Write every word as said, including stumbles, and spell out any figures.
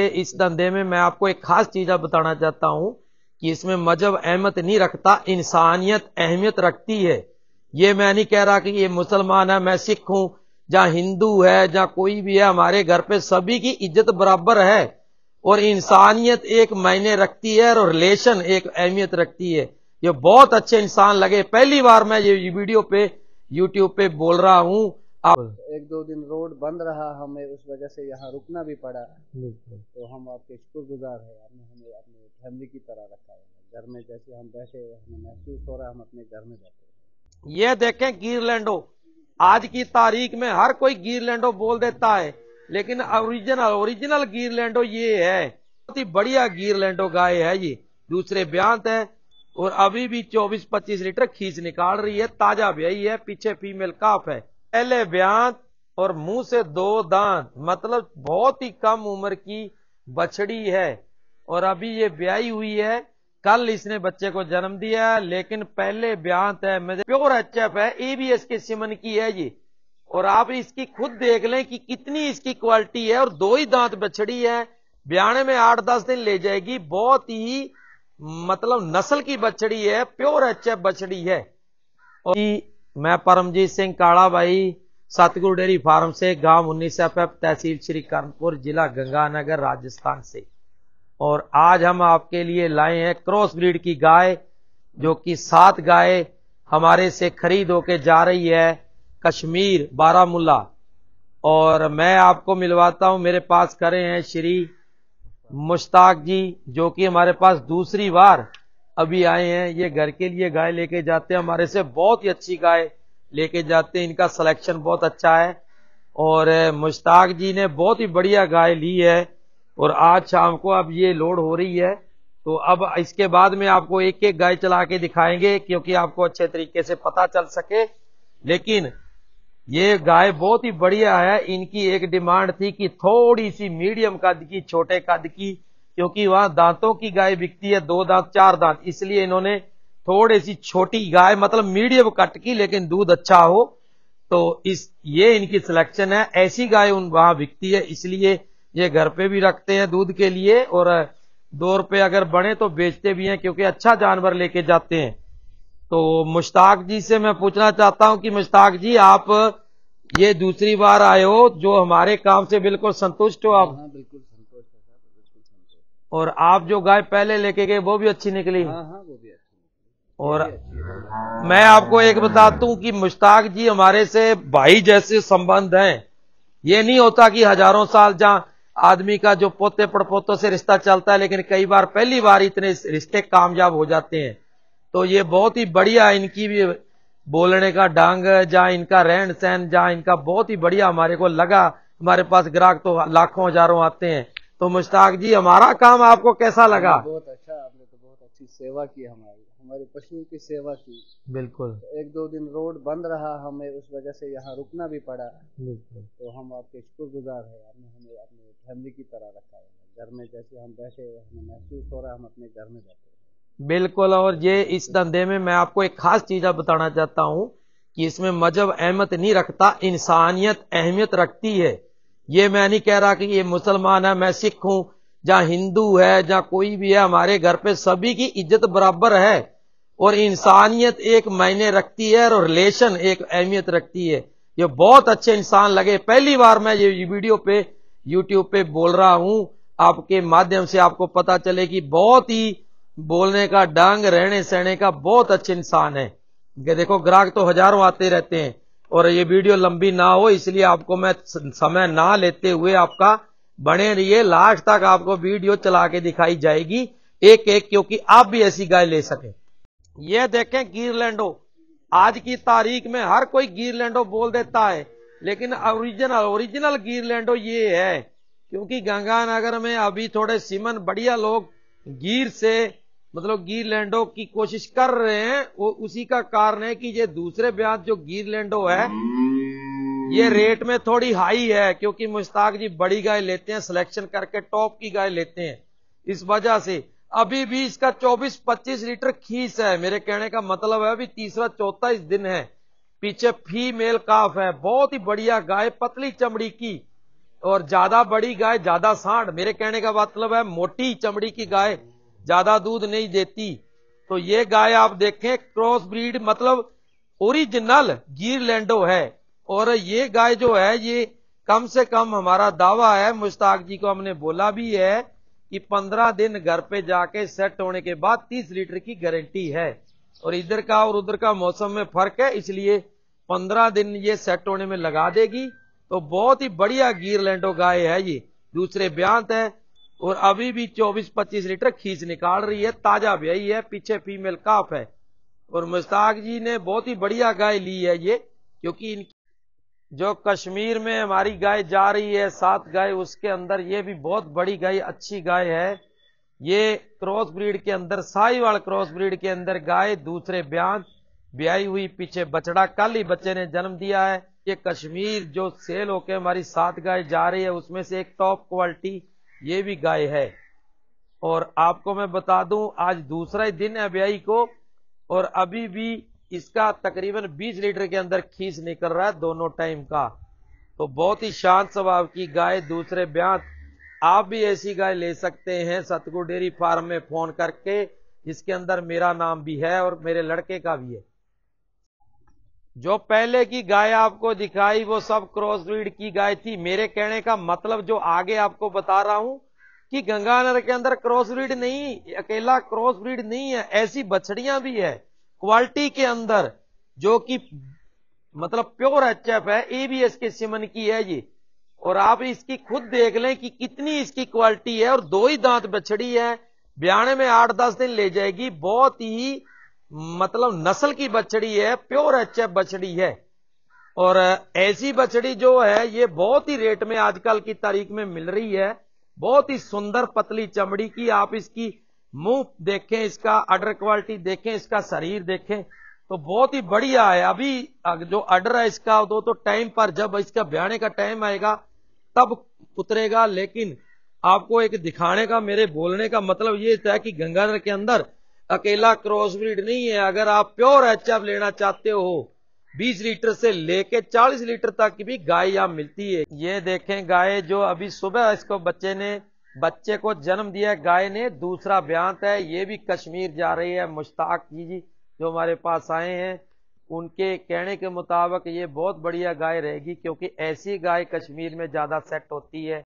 इस धंधे में मैं आपको एक खास चीज आप बताना चाहता हूं कि इसमें मजहब अहमियत नहीं रखता, इंसानियत अहमियत रखती है। ये मैं नहीं कह रहा कि ये मुसलमान है, मैं सिख हूं, जहां हिंदू है, जहां कोई भी है, हमारे घर पे सभी की इज्जत बराबर है और इंसानियत एक मायने रखती है और रिलेशन एक अहमियत रखती है। ये बहुत अच्छे इंसान लगे, पहली बार मैं ये वीडियो पे यूट्यूब पे बोल रहा हूँ। एक दो दिन रोड बंद रहा, हमें उस वजह से यहाँ रुकना भी पड़ा, तो हम आपके शुक्रगुजार हैं, आपने हमें अपनी फैमिली की तरह रखा है। घर में जैसे हम बैठे हमें महसूस हो रहा है हम अपने घर में बैठे। ये देखें गिरलैंडो, आज की तारीख में हर कोई गिरलैंडो बोल देता है, लेकिन ओरिजिनल ओरिजिनल गिरलैंडो ये है। बहुत ही बढ़िया गिरलैंडो गाय है ये, दूसरे ब्यांत है और अभी भी चौबीस पच्चीस लीटर खींच निकाल रही है, ताजा ब्याई है, पीछे फीमेल काफ है, पहले ब्यांत और मुंह से दो दांत, मतलब बहुत ही कम उम्र की बछड़ी है और अभी ये ब्याई हुई है, कल इसने बच्चे को जन्म दिया, लेकिन पहले ब्यांत है, प्योर एच एफ है, ए बी एस के सीमन की है ये। और आप इसकी खुद देख लें कि कितनी इसकी क्वालिटी है और दो ही दांत बछड़ी है, ब्याने में आठ दस दिन ले जाएगी, बहुत ही मतलब नस्ल की बछड़ी है, प्योर एच एफ बछड़ी है। और मैं परमजीत सिंह काड़ा भाई, सतगुरु डेयरी फार्म से, गांव उन्नीस एफ एफ, तहसील श्रीकानपुर, जिला गंगानगर, राजस्थान से। और आज हम आपके लिए लाए हैं क्रॉस ब्रीड की गाय, जो कि सात गाय हमारे से खरीद होके जा रही है कश्मीर बारामूला। और मैं आपको मिलवाता हूं, मेरे पास करे हैं श्री मुश्ताक जी, जो कि हमारे पास दूसरी बार अभी आए हैं। ये घर के लिए गाय लेके जाते हैं हमारे से, बहुत ही अच्छी गाय लेके जाते हैं, इनका सिलेक्शन बहुत अच्छा है। और मुश्ताक जी ने बहुत ही बढ़िया गाय ली है और आज शाम को अब ये लोड हो रही है, तो अब इसके बाद में आपको एक एक गाय चला के दिखाएंगे, क्योंकि आपको अच्छे तरीके से पता चल सके। लेकिन ये गाय बहुत ही बढ़िया है, इनकी एक डिमांड थी कि थोड़ी सी मीडियम कद की, छोटे कद की, क्योंकि वहां दांतों की गाय बिकती है, दो दांत चार दांत, इसलिए इन्होंने थोड़ी सी छोटी गाय, मतलब मीडियम कट की, लेकिन दूध अच्छा हो, तो इस ये इनकी सिलेक्शन है। ऐसी गाय उन वहां बिकती है, इसलिए ये घर पे भी रखते हैं दूध के लिए और दो रुपए अगर बढ़े तो बेचते भी हैं, क्योंकि अच्छा जानवर लेके जाते हैं। तो मुश्ताक जी से मैं पूछना चाहता हूं कि मुश्ताक जी, आप ये दूसरी बार आए हो, जो हमारे काम से बिल्कुल संतुष्ट हो आप? बिल्कुल संतुष्ट है। और आप जो गाय पहले लेके गए वो भी अच्छी निकली? हाँ हाँ, वो भी अच्छी। और भी मैं आपको एक बता दूं कि मुश्ताक जी हमारे से भाई जैसे संबंध है। ये नहीं होता कि हजारों साल जहाँ आदमी का जो पोते पड़पोतों से रिश्ता चलता है, लेकिन कई बार पहली बार इतने रिश्ते कामयाब हो जाते हैं। तो ये बहुत ही बढ़िया, इनकी भी बोलने का ढंग, जहाँ इनका रहन सहन, जहाँ इनका बहुत ही बढ़िया हमारे को लगा। हमारे पास ग्राहक तो लाखों हजारों आते हैं। तो मुश्ताक जी, हमारा काम आपको कैसा लगा? बहुत अच्छा, आपने तो बहुत अच्छी सेवा की, हमारी हमारे पशुओं की सेवा की। बिल्कुल। एक दो दिन रोड बंद रहा, हमें उस वजह से यहाँ रुकना भी पड़ा, तो हम आपके शुक्रगुजार हैं, आपने हमें अपनी फैमिली की तरह रखा है। घर में जैसे हम बैठे हमें महसूस हो रहा है हम अपने घर में बैठे। बिल्कुल। और ये इस धंधे में मैं आपको एक खास चीज आप बताना चाहता हूँ कि इसमें मजहब अहमियत नहीं रखता, इंसानियत अहमियत रखती है। ये मैं नहीं कह रहा कि ये मुसलमान है, मैं सिख हूँ, जहाँ हिंदू है, जहाँ कोई भी है, हमारे घर पे सभी की इज्जत बराबर है और इंसानियत एक मायने रखती है और रिलेशन एक अहमियत रखती है। ये बहुत अच्छे इंसान लगे, पहली बार मैं ये वीडियो पे यूट्यूब पे बोल रहा हूँ, आपके माध्यम से आपको पता चले कि बहुत ही बोलने का ढंग, रहने सहने का बहुत अच्छे इंसान है। देखो ग्राहक तो हजारों आते रहते हैं और ये वीडियो लंबी ना हो, इसलिए आपको मैं समय ना लेते हुए, आपका बने रहिए लास्ट तक, आपको वीडियो चला के दिखाई जाएगी एक एक, क्योंकि आप भी ऐसी गाय ले सके। ये देखें गिरलैंडो, आज की तारीख में हर कोई गिरलैंडो बोल देता है, लेकिन ओरिजिनल ओरिजिनल गिरलैंडो ये है, क्योंकि गंगानगर में अभी थोड़े सीमन बढ़िया लोग गिर से मतलब गिरलैंडो की कोशिश कर रहे हैं। वो उसी का कारण है कि ये दूसरे ब्यांत जो गिरलैंडो है ये रेट में थोड़ी हाई है, क्योंकि मुश्ताक जी बड़ी गाय लेते हैं, सिलेक्शन करके टॉप की गाय लेते हैं, इस वजह से अभी भी इसका चौबीस पच्चीस लीटर खीस है। मेरे कहने का मतलब है अभी तीसरा चौथा इस दिन है, पीछे फीमेल काफ है, बहुत ही बढ़िया गाय, पतली चमड़ी की और ज्यादा बड़ी गाय ज्यादा सांड, मेरे कहने का मतलब है मोटी चमड़ी की गाय ज्यादा दूध नहीं देती। तो ये गाय आप देखें क्रॉस ब्रीड मतलब ओरिजिनल गिरलैंडो है। और ये गाय जो है ये कम से कम हमारा दावा है, मुश्ताक जी को हमने बोला भी है कि पंद्रह दिन घर पे जाके सेट होने के बाद तीस लीटर की गारंटी है। और इधर का और उधर का मौसम में फर्क है, इसलिए पंद्रह दिन ये सेट होने में लगा देगी। तो बहुत ही बढ़िया गिरलैंडो गाय है, ये दूसरे ब्यांत है और अभी भी चौबीस पच्चीस लीटर खींच निकाल रही है, ताजा ब्याई है, पीछे फीमेल काफ है। और मुश्ताक जी ने बहुत ही बढ़िया गाय ली है ये, क्योंकि इनकी जो कश्मीर में हमारी गाय जा रही है सात गाय, उसके अंदर ये भी बहुत बड़ी गाय अच्छी गाय है। ये क्रॉस ब्रीड के अंदर साहिवाल क्रॉस ब्रीड के अंदर गाय दूसरे ब्यांत ब्याई हुई, पीछे बछड़ा कल ही बच्चे ने जन्म दिया है। ये कश्मीर जो सेल होके हमारी सात गाय जा रही है उसमें से एक टॉप क्वालिटी ये भी गाय है। और आपको मैं बता दूं आज दूसरा ही दिन है ब्याई को और अभी भी इसका तकरीबन बीस लीटर के अंदर खींच निकल रहा है दोनों टाइम का। तो बहुत ही शांत स्वभाव की गाय दूसरे ब्यांत, आप भी ऐसी गाय ले सकते हैं सतगुरु डेयरी फार्म में फोन करके, जिसके अंदर मेरा नाम भी है और मेरे लड़के का भी है। जो पहले की गाय आपको दिखाई वो सब क्रॉस ब्रीड की गाय थी। मेरे कहने का मतलब जो आगे आपको बता रहा हूं कि गंगानगर के अंदर क्रॉस ब्रीड नहीं, अकेला क्रॉस ब्रीड नहीं है, ऐसी बछड़ियां भी है क्वालिटी के अंदर जो कि मतलब प्योर एच एफ है, ए बी एस के सीमन की है ये। और आप इसकी खुद देख लें कि कितनी इसकी क्वालिटी है। और दो ही दांत बछड़ी है, ब्याने में आठ दस दिन ले जाएगी, बहुत ही मतलब नस्ल की बछड़ी है, प्योर एच एफ बछड़ी है। और ऐसी बछड़ी जो है ये बहुत ही रेट में आजकल की तारीख में मिल रही है, बहुत ही सुंदर पतली चमड़ी की। आप इसकी मुंह देखें, इसका अडर क्वालिटी देखें, इसका शरीर देखें, तो बहुत ही बढ़िया है। अभी जो अडर है इसका वो तो टाइम पर जब इसका ब्याने का टाइम आएगा तब उतरेगा। लेकिन आपको एक दिखाने का, मेरे बोलने का मतलब ये था कि गंगानगर के अंदर अकेला क्रॉस ब्रीड नहीं है। अगर आप प्योर एच एफ लेना चाहते हो बीस लीटर से लेके चालीस लीटर तक भी गाय यहाँ मिलती है। ये देखें गाय जो अभी सुबह इसको बच्चे ने बच्चे को जन्म दिया है, गाय ने दूसरा ब्यांत है। ये भी कश्मीर जा रही है। मुश्ताक जी जो हमारे पास आए हैं उनके कहने के मुताबिक ये बहुत बढ़िया गाय रहेगी, क्योंकि ऐसी गाय कश्मीर में ज्यादा सेट होती है।